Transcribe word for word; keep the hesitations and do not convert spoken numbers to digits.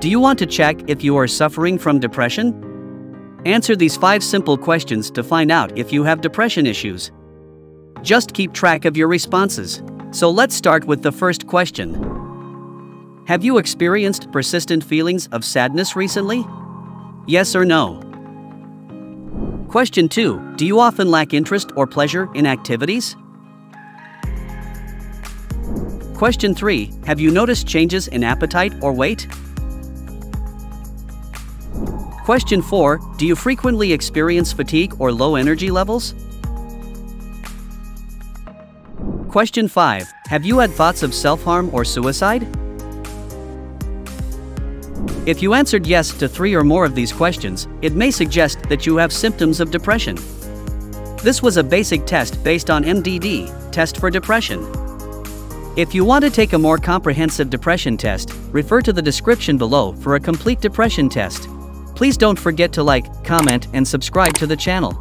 Do you want to check if you are suffering from depression? Answer these five simple questions to find out if you have depression issues. Just keep track of your responses. So let's start with the first question. Have you experienced persistent feelings of sadness recently? Yes or no? Question two. Do you often lack interest or pleasure in activities? Question three. Have you noticed changes in appetite or weight? Question four. Do you frequently experience fatigue or low energy levels? Question five. Have you had thoughts of self-harm or suicide? If you answered yes to three or more of these questions, it may suggest that you have symptoms of depression. This was a basic test based on M D D, Test for Depression. If you want to take a more comprehensive depression test, refer to the description below for a complete depression test. Please don't forget to like, comment, and subscribe to the channel.